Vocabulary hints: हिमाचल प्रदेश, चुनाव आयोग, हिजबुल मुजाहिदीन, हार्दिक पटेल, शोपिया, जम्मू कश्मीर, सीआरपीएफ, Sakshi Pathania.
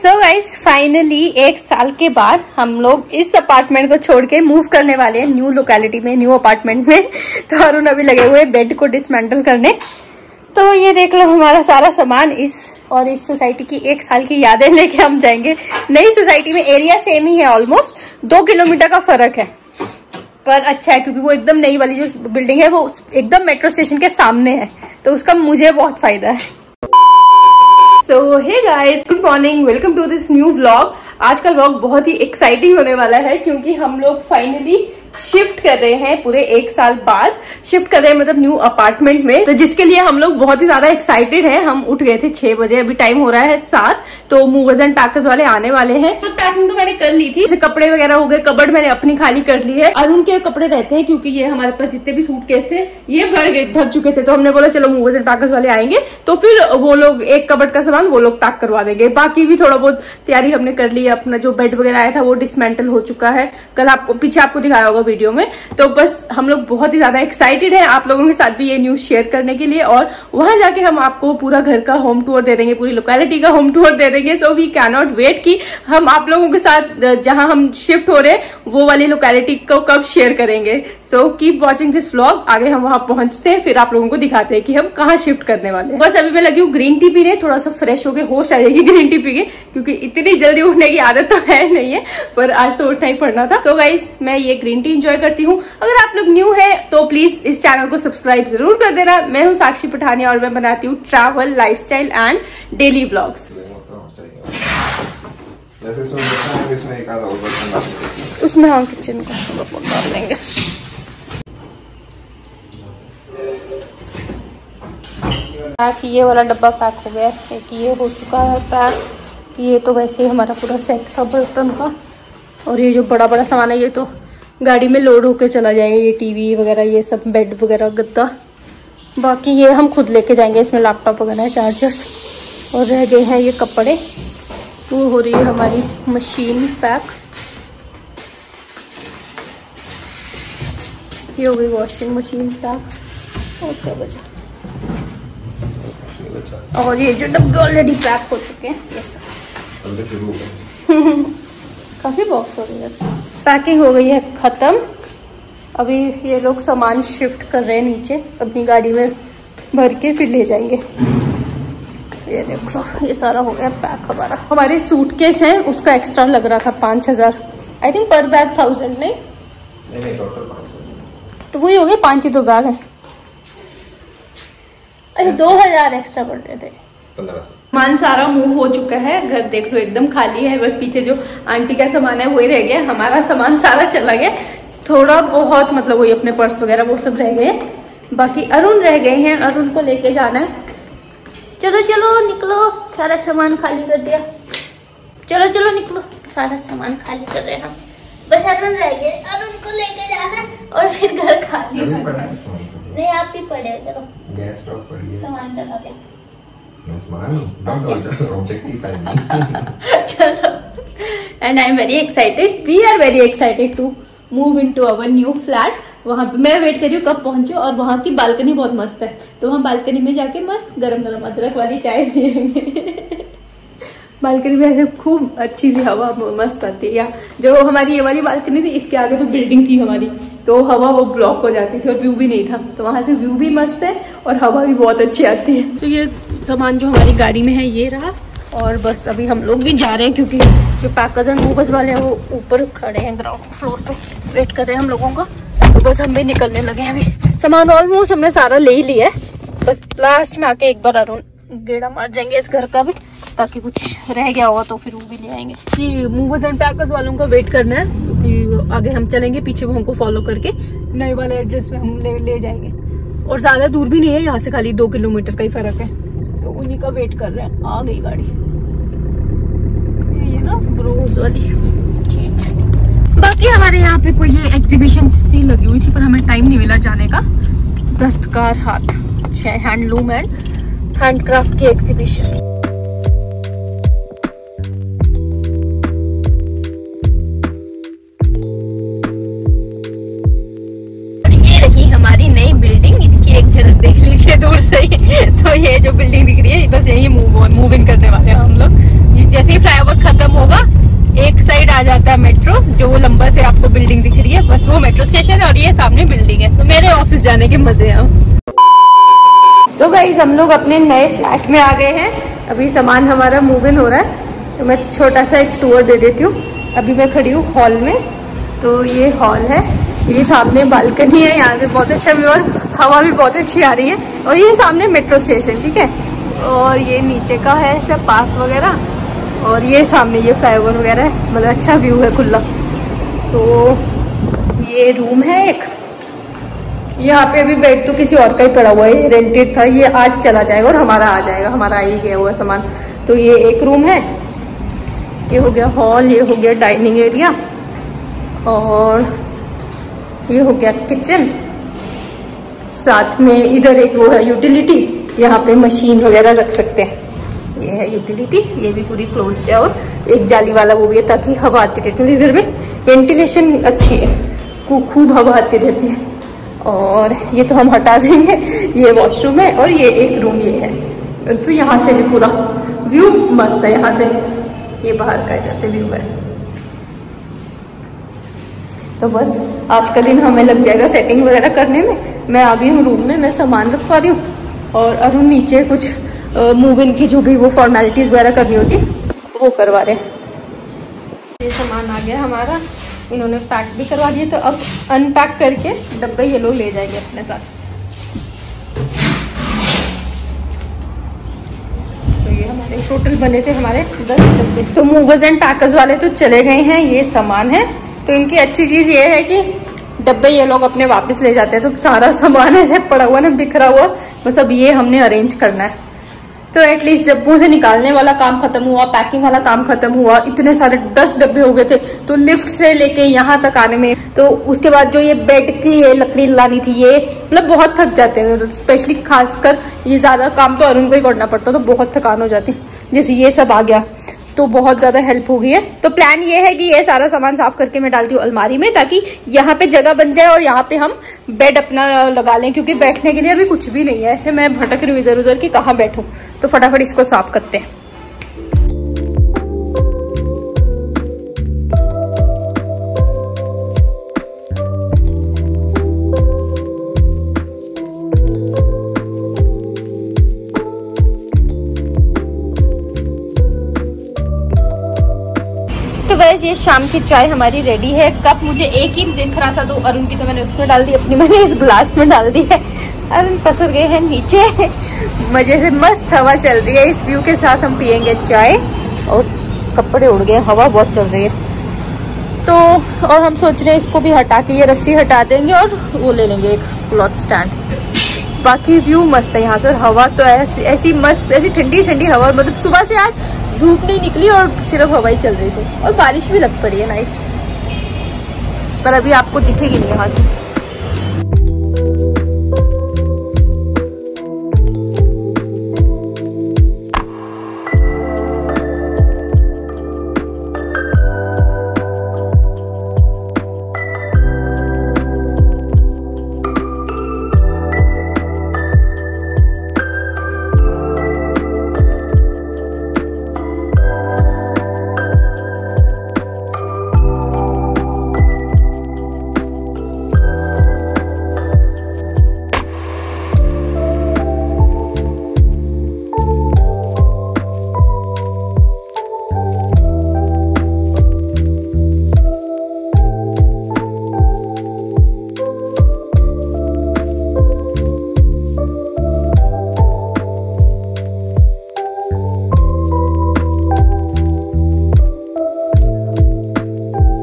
So guys, finally 1 साल के बाद हम लोग इस अपार्टमेंट को छोड़ के मूव करने वाले हैं न्यू लोकेलिटी में, न्यू अपार्टमेंट में। तो अरुण अभी लगे हुए बेड को डिसमेंटल करने। तो ये देख लो हमारा सारा सामान इस सोसाइटी की 1 साल की यादें लेके हम जाएंगे नई सोसाइटी में। एरिया सेम ही है, ऑलमोस्ट 2 किलोमीटर का फर्क है, पर अच्छा है क्योंकि वो एकदम नई वाली जो बिल्डिंग है वो एकदम मेट्रो स्टेशन के सामने है, तो उसका मुझे बहुत फायदा है। So, hey guys, good morning, welcome to this new vlog। आज का व्लॉग बहुत ही एक्साइटिंग होने वाला है क्योंकि हम लोग फाइनली शिफ्ट कर रहे हैं। पूरे 1 साल बाद शिफ्ट कर रहे हैं, मतलब न्यू अपार्टमेंट में, तो जिसके लिए हम लोग बहुत ही ज्यादा एक्साइटेड हैं। हम उठ गए थे 6 बजे, अभी टाइम हो रहा है 7, तो मूवर्स एंड पैकर्स वाले आने वाले हैं। तो पैकिंग तो मैंने कर ली थी, जैसे कपड़े वगैरह हो गए, कबर्ड मैंने अपनी खाली कर ली है। अरुण के कपड़े रहते हैं क्योंकि ये हमारे पास जितने भी सूटकेस थे ये भर चुके थे, तो हमने बोला चलो मूवर्स एंड पैकर्स वाले आएंगे तो फिर वो लोग एक कबर्ड का सामान वो लोग पैक करवा देंगे। बाकी भी थोड़ा बहुत तैयारी हमने कर ली। अपना जो बेड वगैरह आया था वो डिसमेंटल हो चुका है, कल आपको पीछे आपको दिखाया होगा वीडियो में। तो बस हम लोग बहुत ही ज्यादा एक्साइटेड हैं आप लोगों के साथ भी ये न्यूज शेयर करने के लिए, और वहां जाके हम आपको पूरा घर का होम टूर दे देंगे, पूरी लोकेलिटी का होम टूर दे देंगे। So we can not wait कि हम आप लोगों के साथ जहां हम शिफ्ट हो रहे हैं वो वाली लोकेलिटी को कब शेयर करेंगे। So keep watching this vlog. आगे हम वहां पहुंचते हैं फिर आप लोगों को दिखाते हैं कि हम कहाँ शिफ्ट करने वाले हैं। बस अभी मैं लगी हूँ ग्रीन टी पीने, थोड़ा सा फ्रेश होकर होश आ जाएगी ग्रीन टी पी के, क्योंकि इतनी जल्दी उठने की आदत तो है नहीं है, पर आज तो उठना ही पड़ना था। तो गाइस मैं ये ग्रीन टी एंजॉय करती हूँ। अगर आप लोग न्यू है तो प्लीज इस चैनल को सब्सक्राइब जरूर कर देना। मैं हूँ साक्षी पठानिया और मैं बनाती हूँ travel, lifestyle and daily vlogs. उसमें हम किचन का डाल देंगे। ये वाला डब्बा पैक हो गया, एक ये हो चुका है पैक। ये तो वैसे ही हमारा पूरा सेट था बर्तन का, और ये जो बड़ा बड़ा सामान है ये तो गाड़ी में लोड होके चला जाएंगे। ये टीवी वगैरह, ये सब बेड वगैरह, गद्दा, बाकी ये हम खुद लेके जाएंगे। इसमें लैपटॉप वगैरह, चार्जर्स, और रह गए हैं ये कपड़े। वो हो रही है हमारी मशीन पैक। ये हो गई वॉशिंग मशीन पैक। और क्या बचा? और ये जो डब्बे ऑलरेडी पैक हो चुके हैं ये सब। काफी बॉक्स हो गए हैं। पैकिंग हो गई है खत्म। अभी ये लोग सामान शिफ्ट कर रहे हैं नीचे, अपनी गाड़ी में भर के फिर ले जाएंगे। ये देखो ये सारा हो गया पैक हमारा। हमारे सूटकेस है, उसका एक्स्ट्रा लग रहा था 5000, आई थिंक पर बैग 1000। नहीं तो वही हो गया, 5 ही तो बैग है। अरे 2000 एक्स्ट्रा पड़ रहे थे। सामान सारा मूव हो चुका है, घर देख लो एकदम खाली है। बस पीछे जो आंटी का सामान है वही रह गया, हमारा सामान सारा चला गया। थोड़ा बहुत मतलब वही अपने पर्स वगैरह वो सब रह गए, बाकी अरुण रह गए हैं, अरुण को लेके जाना है। चलो चलो निकलो, सारा सामान खाली कर दिया। चलो चलो निकलो, सारा सामान खाली कर रहे हम। बस अरुण रह गए, अरुण को लेके जाना है और फिर घर खाली। नहीं आप भी पढ़े, चलो सामान चला गया। And I'm very excited. We are very excited to move into our new flat. वहाँ पे मैं वेट कर रही हूँ कब पहुंचे, और वहाँ की बालकनी बहुत मस्त है, तो वहाँ बालकनी में जाके मस्त गरम गरम अदरक वाली चाय पियेंगे। बालकनी में ऐसे खूब अच्छी सी हवा मस्त आती है। जो हमारी ये वाली बालकनी थी इसके आगे तो बिल्डिंग थी हमारी, तो हवा वो ब्लॉक हो जाती थी और व्यू भी नहीं था, तो वहां से व्यू भी मस्त है और हवा भी बहुत अच्छी आती है। तो ये सामान जो हमारी गाड़ी में है ये रहा, और बस अभी हम लोग भी जा रहे हैं क्योंकि जो पैकर्स एंड मूवर्स वाले हैं वो ऊपर खड़े हैं ग्राउंड फ्लोर पे, वेट कर रहे हैं हम लोगों का। तो बस हम भी निकलने लगे हैं। अभी सामान ऑलमोस्ट हमने सारा ले ही लिया है, बस लास्ट में आके एक बार अरुण गेड़ा मार जाएंगे इस घर का भी, ताकि कुछ रह गया होगा तो फिर वो भी ले आएंगे। कि मूवर्स एंड पैकर्स वालों का वेट करना है क्योंकि आगे हम चलेंगे, पीछे वो हमको फॉलो करके नए वाले एड्रेस में हम ले जाएंगे। और ज्यादा दूर भी नहीं है यहाँ से, खाली 2 किलोमीटर का ही फर्क है, तो उन्हीं का वेट कर रहे हैं। आ गई गाड़ी ये ना ब्रोज वाली, ठीक है। बाकी हमारे यहाँ पे कोई ये एग्जीबिशन सी लगी हुई थी पर हमें टाइम नहीं मिला जाने का। दस्तकार हाथ 6 हैंडलूम एंड हैंडक्राफ्ट की एग्जीबिशन। हमारी नई बिल्डिंग जो बिल्डिंग दिख रही है बस यही मूव इन करने वाले हैं हम लोग। जैसे ही फ्लाईओवर खत्म होगा एक साइड आ जाता है मेट्रो, जो वो लंबा से आपको बिल्डिंग दिख रही है बस वो मेट्रो स्टेशन है और ये सामने बिल्डिंग है। तो मेरे ऑफिस जाने के मजे हैं। तो गाइस हम लोग अपने नए फ्लैट में आ गए हैं, अभी सामान हमारा मूव इन हो रहा है तो मैं छोटा सा एक टूर दे देती हूँ। अभी मैं खड़ी हूँ हॉल में, तो ये हॉल है, ये सामने बालकनी है, यहाँ से बहुत अच्छा व्यू और हवा भी बहुत अच्छी आ रही है, और ये सामने मेट्रो स्टेशन ठीक है, और ये नीचे का है सब पार्क वगैरह, और ये सामने ये फ्लाईओवर वगैरह है, मतलब अच्छा व्यू है खुला। तो ये रूम है एक, यहाँ पे अभी बेड तो किसी और का ही पड़ा हुआ है, रेंटेड था, ये आज चला जाएगा और हमारा आ जाएगा, हमारा आ ही गया हुआ सामान। तो ये एक रूम है, ये हो गया हॉल, ये हो गया डाइनिंग एरिया, और ये हो गया किचन, साथ में इधर एक वो है यूटिलिटी, यहाँ पे मशीन वगैरह रख सकते हैं, ये है यूटिलिटी, ये भी पूरी क्लोज्ड है और एक जाली वाला वो भी है ताकि हवा आती रहती है, इधर में वेंटिलेशन अच्छी है, खूब हवा आती रहती है। और ये तो हम हटा देंगे, ये वॉशरूम है और ये एक रूम ये है, तो यहाँ से भी पूरा व्यू मस्त है, यहाँ से ये बाहर का जैसे व्यू है। तो बस आज का दिन हमें लग जाएगा सेटिंग वगैरह करने में। मैं आ गई हूँ रूम में, मैं सामान रखवा रही हूँ और अरुण नीचे कुछ मूव इन की जो भी वो फॉर्मेलिटीज वगैरह करनी होती वो करवा रहे हैं। ये सामान आ गया हमारा, इन्होंने पैक भी करवा दिया, तो अब अनपैक करके डब्बे ये लोग ले जाएंगे अपने साथ। तो ये हमारे टोटल बने थे हमारे 10 डब्बे। तो मूवर्स एंड पैकर्स वाले तो चले गए हैं, ये सामान है, तो इनकी अच्छी चीज़ ये है कि डब्बे ये लोग अपने वापस ले जाते हैं, तो सारा सामान ऐसे पड़ा हुआ ना बिखरा हुआ, बस अब ये हमने अरेंज करना है। तो एटलीस्ट डब्बों से निकालने वाला काम खत्म हुआ, पैकिंग वाला काम खत्म हुआ, इतने सारे 10 डब्बे हो गए थे तो लिफ्ट से लेके यहाँ तक आने में, तो उसके बाद जो ये बेड की ये लकड़ी लानी थी, ये मतलब बहुत थक जाते हैं, स्पेशली खासकर ये ज़्यादा काम तो अरुण को ही करना पड़ता तो बहुत थकान हो जाती, जैसे ये सब आ गया तो बहुत ज़्यादा हेल्प हो गई है। तो प्लान ये है कि ये सारा सामान साफ करके मैं डालती हूँ अलमारी में, ताकि यहाँ पे जगह बन जाए और यहाँ पे हम बेड अपना लगा लें, क्योंकि बैठने के लिए अभी कुछ भी नहीं है, ऐसे मैं भटक रही हूँ इधर उधर कि कहाँ बैठूँ। तो फटाफट इसको साफ करते हैं। तो गाइस ये शाम की चाय हमारी रेडी है। कप मुझे एक ही दिख रहा था तो अरुण की, तो मैंने उसमें डाल दी, अपनी मैंने इस ग्लास में डाल दी है। अरुण पसर गए हैं नीचे, मजे से मस्त हवा चल रही है, इस व्यू के साथ हम पियेंगे चाय, और कपड़े उड़ गए, हवा बहुत चल रही है। तो और हम सोच रहे हैं इसको भी हटा के ये रस्सी हटा देंगे और वो ले लेंगे एक क्लॉथ स्टैंड। बाकी व्यू मस्त है यहाँ से, हवा तो ऐसी मस्त, ऐसी ठंडी ठंडी हवा, मतलब सुबह से आज धूप नहीं निकली और सिर्फ हवा ही चल रही थी, और बारिश भी लग पड़ी है नाइस, पर अभी आपको दिखेगी नहीं यहाँ से।